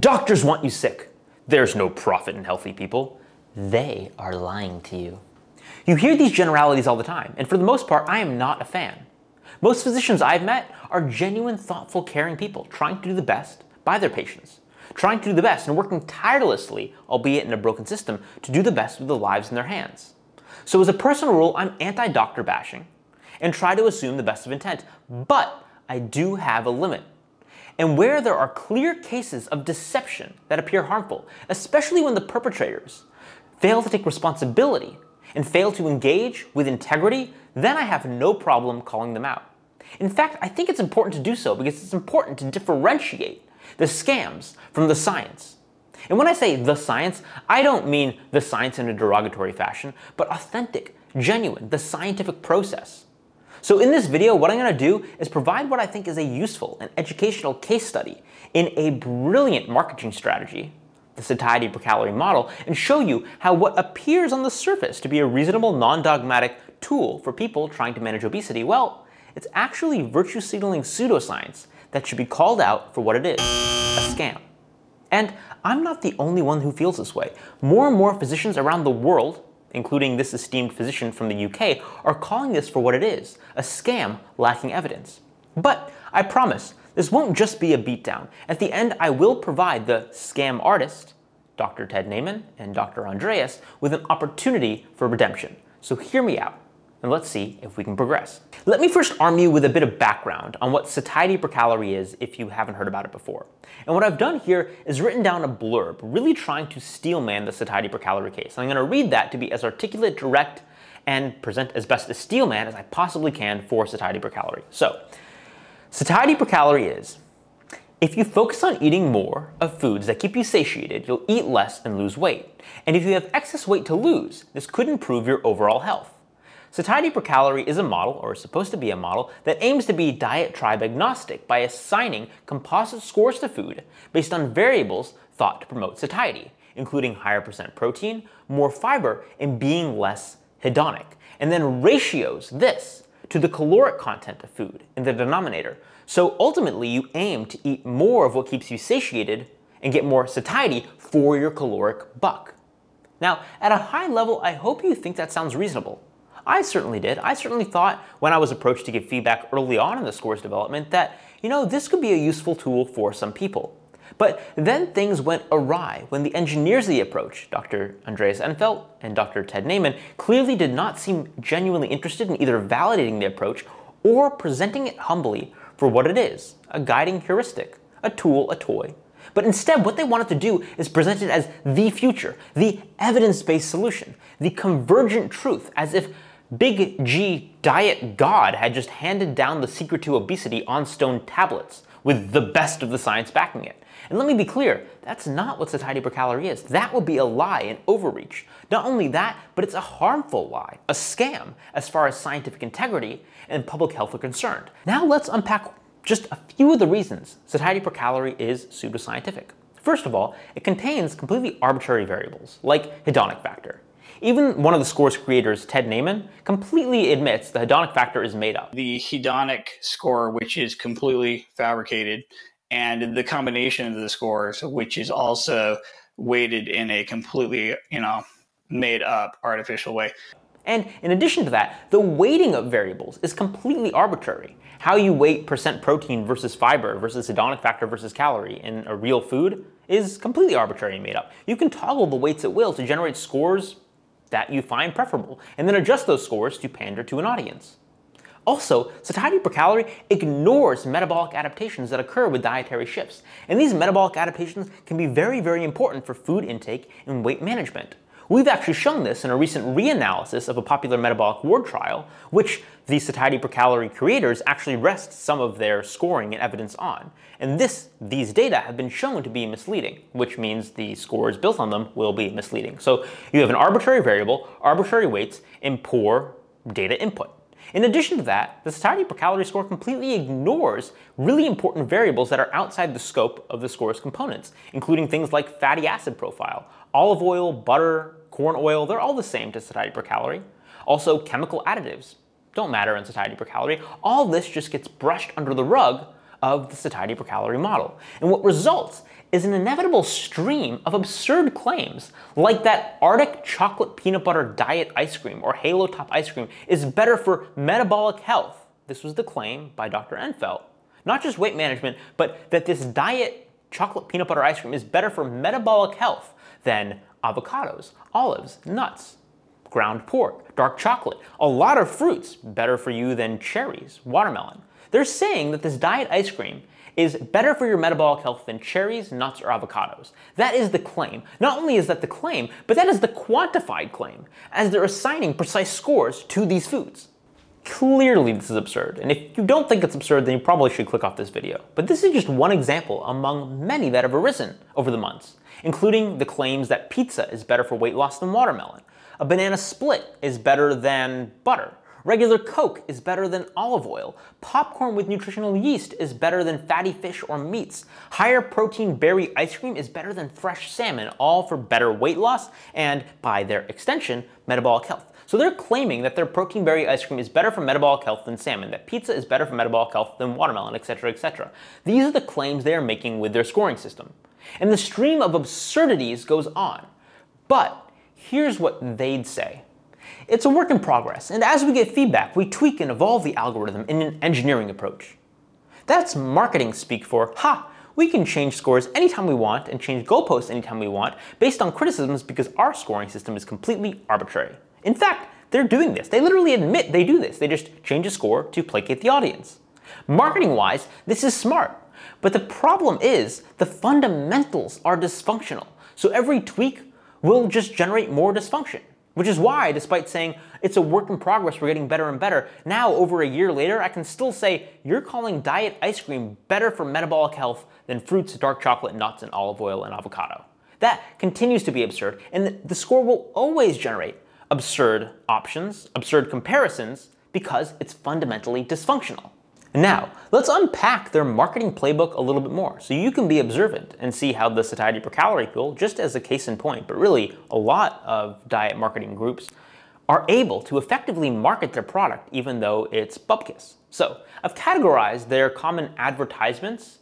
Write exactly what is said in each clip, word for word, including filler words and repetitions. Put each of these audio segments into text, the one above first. Doctors want you sick. There's no profit in healthy people. They are lying to you. You hear these generalities all the time, and for the most part, I am not a fan. Most physicians I've met are genuine, thoughtful, caring people trying to do the best by their patients, trying to do the best and working tirelessly, albeit in a broken system, to do the best with the lives in their hands. So as a personal rule, I'm anti-doctor bashing and try to assume the best of intent, but I do have a limit. And where there are clear cases of deception that appear harmful, especially when the perpetrators fail to take responsibility and fail to engage with integrity, then I have no problem calling them out. In fact, I think it's important to do so because it's important to differentiate the scams from the science. And when I say the science, I don't mean the science in a derogatory fashion, but authentic, genuine, the scientific process. So in this video, what I'm going to do is provide what I think is a useful and educational case study in a brilliant marketing strategy, the satiety per calorie model, and show you how what appears on the surface to be a reasonable, non-dogmatic tool for people trying to manage obesity, well, it's actually virtue signaling pseudoscience that should be called out for what it is, a scam. And I'm not the only one who feels this way. More and more physicians around the world, including this esteemed physician from the U K, are calling this for what it is, a scam lacking evidence. But I promise, this won't just be a beatdown. At the end, I will provide the scam artist, Doctor Ted Naiman and Doctor Andreas, with an opportunity for redemption. So hear me out, and let's see if we can progress. Let me first arm you with a bit of background on what satiety per calorie is if you haven't heard about it before. And what I've done here is written down a blurb, really trying to steelman the satiety per calorie case. And I'm gonna read that to be as articulate, direct, and present as best a steelman as I possibly can for satiety per calorie. So, satiety per calorie is, if you focus on eating more of foods that keep you satiated, you'll eat less and lose weight. And if you have excess weight to lose, this could improve your overall health. Satiety per calorie is a model, or is supposed to be a model, that aims to be diet tribe agnostic by assigning composite scores to food based on variables thought to promote satiety, including higher percent protein, more fiber, and being less hedonic, and then ratios this to the caloric content of food in the denominator. So ultimately, you aim to eat more of what keeps you satiated and get more satiety for your caloric buck. Now, at a high level, I hope you think that sounds reasonable. I certainly did. I certainly thought when I was approached to give feedback early on in the scores development that, you know, this could be a useful tool for some people. But then things went awry when the engineers of the approach, Doctor Andreas Eenfeldt and Doctor Ted Naiman, clearly did not seem genuinely interested in either validating the approach or presenting it humbly for what it is, a guiding heuristic, a tool, a toy. But instead, what they wanted to do is present it as the future, the evidence-based solution, the convergent truth, as if Big G diet god had just handed down the secret to obesity on stone tablets with the best of the science backing it. And let me be clear, that's not what satiety per calorie is. That would be a lie and overreach. Not only that, but it's a harmful lie, a scam as far as scientific integrity and public health are concerned. Now let's unpack just a few of the reasons satiety per calorie is pseudoscientific. First of all, it contains completely arbitrary variables like hedonic factor. Even one of the score's creators, Ted Naiman, completely admits the hedonic factor is made up. The hedonic score, which is completely fabricated, and the combination of the scores, which is also weighted in a completely, you know, made up artificial way. And in addition to that, the weighting of variables is completely arbitrary. How you weight percent protein versus fiber versus hedonic factor versus calorie in a real food is completely arbitrary and made up. You can toggle the weights at will to generate scores that you find preferable, and then adjust those scores to pander to an audience. Also, satiety per calorie ignores metabolic adaptations that occur with dietary shifts, and these metabolic adaptations can be very, very important for food intake and weight management. We've actually shown this in a recent reanalysis of a popular metabolic ward trial, which the satiety per calorie creators actually rest some of their scoring and evidence on. And this, these data have been shown to be misleading, which means the scores built on them will be misleading. So you have an arbitrary variable, arbitrary weights, and poor data input. In addition to that, the satiety per calorie score completely ignores really important variables that are outside the scope of the score's components, including things like fatty acid profile, olive oil, butter, corn oil, they're all the same to satiety per calorie. Also, chemical additives don't matter in satiety per calorie. All this just gets brushed under the rug of the satiety per calorie model. And what results is an inevitable stream of absurd claims, like that Arctic chocolate peanut butter diet ice cream or Halo Top ice cream is better for metabolic health. This was the claim by Doctor Eenfeldt. Not just weight management, but that this diet chocolate peanut butter ice cream is better for metabolic health than avocados, olives, nuts, ground pork, dark chocolate, a lot of fruits better for you than cherries, watermelon. They're saying that this diet ice cream is better for your metabolic health than cherries, nuts, or avocados. That is the claim. Not only is that the claim, but that is the quantified claim, as they're assigning precise scores to these foods. Clearly this is absurd, and if you don't think it's absurd, then you probably should click off this video. But this is just one example among many that have arisen over the months, including the claims that pizza is better for weight loss than watermelon, a banana split is better than butter, regular Coke is better than olive oil, popcorn with nutritional yeast is better than fatty fish or meats, higher protein berry ice cream is better than fresh salmon, all for better weight loss and, by their extension, metabolic health. So they're claiming that their protein berry ice cream is better for metabolic health than salmon, that pizza is better for metabolic health than watermelon, et cetera, et cetera. These are the claims they are making with their scoring system. And the stream of absurdities goes on. But here's what they'd say. It's a work in progress, and as we get feedback, we tweak and evolve the algorithm in an engineering approach. That's marketing speak for, ha, we can change scores anytime we want and change goalposts anytime we want based on criticisms because our scoring system is completely arbitrary. In fact, they're doing this. They literally admit they do this. They just change a score to placate the audience. Marketing-wise, this is smart. But the problem is the fundamentals are dysfunctional. So every tweak will just generate more dysfunction, which is why, despite saying it's a work in progress, we're getting better and better, now over a year later, I can still say you're calling diet ice cream better for metabolic health than fruits, dark chocolate, nuts, and olive oil and avocado. That continues to be absurd, and the score will always generate absurd options, absurd comparisons, because it's fundamentally dysfunctional. Now, let's unpack their marketing playbook a little bit more so you can be observant and see how the satiety per calorie tool, just as a case in point, but really a lot of diet marketing groups, are able to effectively market their product even though it's bupkis. So I've categorized their common advertisements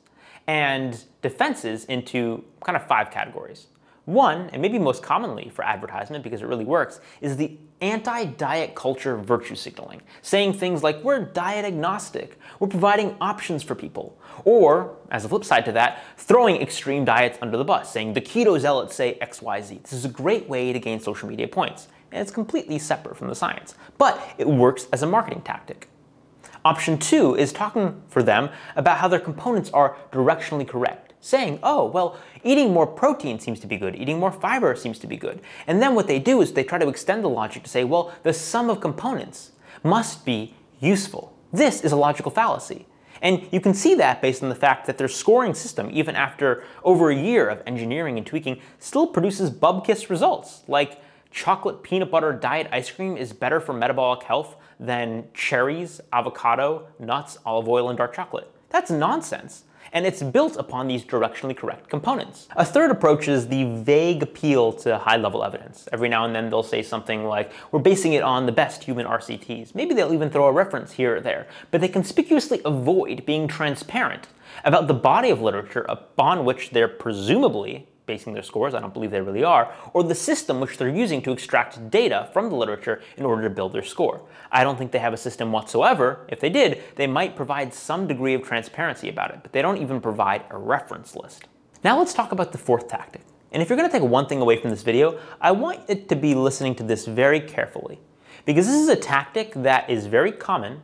and defenses into kind of five categories. One, and maybe most commonly for advertisement because it really works, is the anti-diet culture virtue signaling, saying things like, we're diet agnostic, we're providing options for people. Or, as a flip side to that, throwing extreme diets under the bus, saying the keto zealots say X Y Z. This is a great way to gain social media points, and it's completely separate from the science, but it works as a marketing tactic. Option two is talking for them about how their components are directionally correct, saying, oh, well, eating more protein seems to be good, eating more fiber seems to be good. And then what they do is they try to extend the logic to say, well, the sum of components must be useful. This is a logical fallacy. And you can see that based on the fact that their scoring system, even after over a year of engineering and tweaking, still produces bupkis results, like chocolate peanut butter diet ice cream is better for metabolic health than cherries, avocado, nuts, olive oil, and dark chocolate. That's nonsense. And it's built upon these directionally correct components. A third approach is the vague appeal to high-level evidence. Every now and then they'll say something like, we're basing it on the best human R C Ts. Maybe they'll even throw a reference here or there, but they conspicuously avoid being transparent about the body of literature upon which they're presumably basing their scores, I don't believe they really are, or the system which they're using to extract data from the literature in order to build their score. I don't think they have a system whatsoever. If they did, they might provide some degree of transparency about it, but they don't even provide a reference list. Now let's talk about the fourth tactic. And if you're gonna take one thing away from this video, I want it to be listening to this very carefully, because this is a tactic that is very common,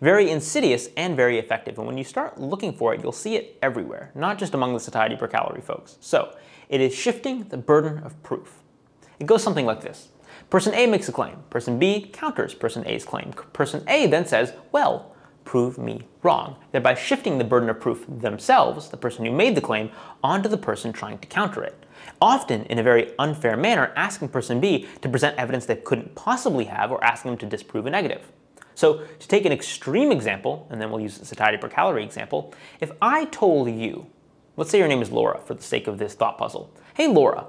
very insidious, and very effective. And when you start looking for it, you'll see it everywhere, not just among the satiety per calorie folks. So it is shifting the burden of proof. It goes something like this. Person A makes a claim. Person B counters person A's claim. Person A then says, well, prove me wrong, thereby shifting the burden of proof themselves, the person who made the claim, onto the person trying to counter it. Often in a very unfair manner, asking person B to present evidence they couldn't possibly have or asking them to disprove a negative. So to take an extreme example, and then we'll use the satiety per calorie example, if I told you, let's say your name is Laura for the sake of this thought puzzle. Hey Laura,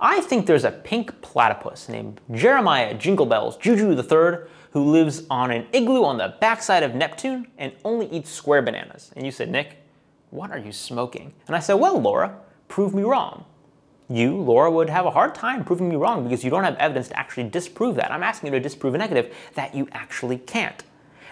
I think there's a pink platypus named Jeremiah Jinglebells Juju the third who lives on an igloo on the backside of Neptune and only eats square bananas. And you said, Nick, what are you smoking? And I said, well, Laura, prove me wrong. You, Laura, would have a hard time proving me wrong because you don't have evidence to actually disprove that. I'm asking you to disprove a negative that you actually can't.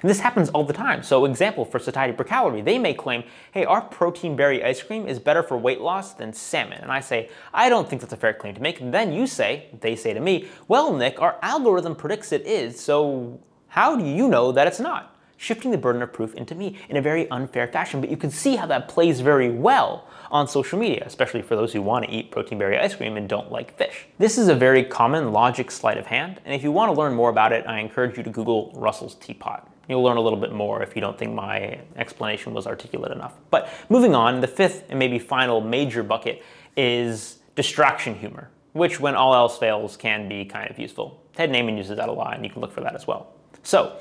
And this happens all the time. So example for Satiety Per Calorie, they may claim, hey, our protein berry ice cream is better for weight loss than salmon. And I say, I don't think that's a fair claim to make. And then you say, they say to me, well, Nick, our algorithm predicts it is, so how do you know that it's not? Shifting the burden of proof into me in a very unfair fashion. But you can see how that plays very well on social media, especially for those who want to eat protein berry ice cream and don't like fish. This is a very common logic sleight of hand. And if you want to learn more about it, I encourage you to Google Russell's teapot. You'll learn a little bit more if you don't think my explanation was articulate enough. But moving on, the fifth and maybe final major bucket is distraction humor, which when all else fails can be kind of useful. Ted Naiman uses that a lot, and you can look for that as well. So,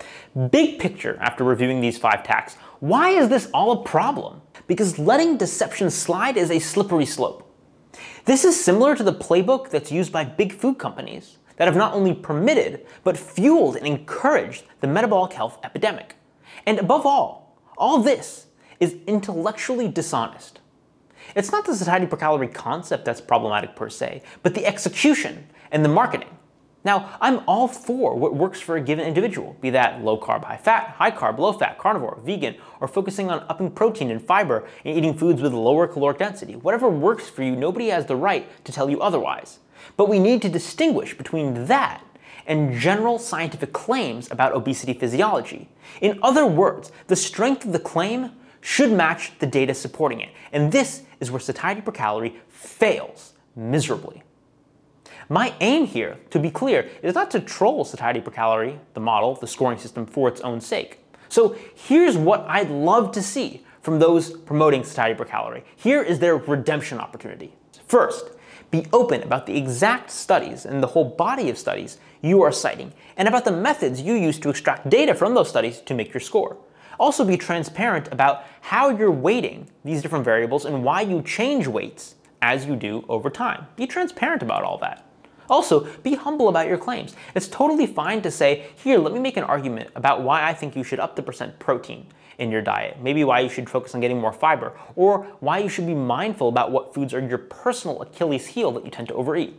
big picture after reviewing these five tacks, why is this all a problem? Because letting deception slide is a slippery slope. This is similar to the playbook that's used by big food companies that have not only permitted, but fueled and encouraged the metabolic health epidemic. And above all, all this is intellectually dishonest. It's not the Satiety Per Calorie concept that's problematic per se, but the execution and the marketing. Now, I'm all for what works for a given individual, be that low carb, high fat, high carb, low fat, carnivore, vegan, or focusing on upping protein and fiber and eating foods with lower caloric density. Whatever works for you, nobody has the right to tell you otherwise. But we need to distinguish between that and general scientific claims about obesity physiology. In other words, the strength of the claim should match the data supporting it. And this is where Satiety Per Calorie fails miserably. My aim here, to be clear, is not to troll Satiety Per Calorie, the model, the scoring system, for its own sake. So here's what I'd love to see from those promoting Satiety Per Calorie. Here is their redemption opportunity. First, be open about the exact studies and the whole body of studies you are citing, and about the methods you use to extract data from those studies to make your score. Also be transparent about how you're weighting these different variables and why you change weights as you do over time. Be transparent about all that. Also, be humble about your claims. It's totally fine to say, here, let me make an argument about why I think you should up the percent protein in your diet, maybe why you should focus on getting more fiber, or why you should be mindful about what foods are your personal Achilles heel that you tend to overeat.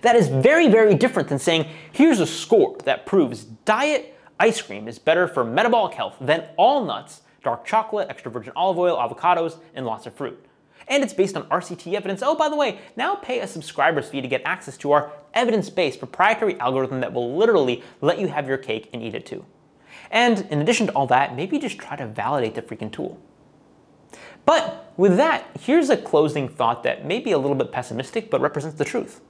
That is very, very different than saying, here's a score that proves diet ice cream is better for metabolic health than all nuts, dark chocolate, extra virgin olive oil, avocados, and lots of fruit. And it's based on R C T evidence. Oh, by the way, now pay a subscriber's fee to get access to our evidence-based proprietary algorithm that will literally let you have your cake and eat it too. And in addition to all that, maybe just try to validate the freaking tool. But with that, here's a closing thought that may be a little bit pessimistic, but represents the truth.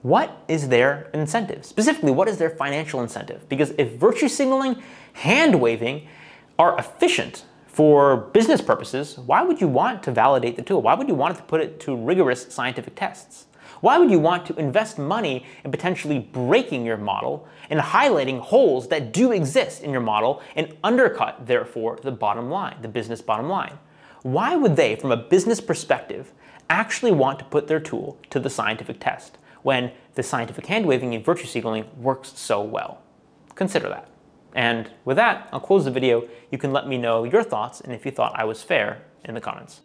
What is their incentive? Specifically, what is their financial incentive? Because if virtue signaling, hand-waving are efficient for business purposes, why would you want to validate the tool? Why would you want to put it to rigorous scientific tests? Why would you want to invest money in potentially breaking your model and highlighting holes that do exist in your model and undercut, therefore, the bottom line, the business bottom line? Why would they, from a business perspective, actually want to put their tool to the scientific test when the scientific hand-waving and virtue signaling works so well? Consider that. And with that, I'll close the video. You can let me know your thoughts and if you thought I was fair in the comments.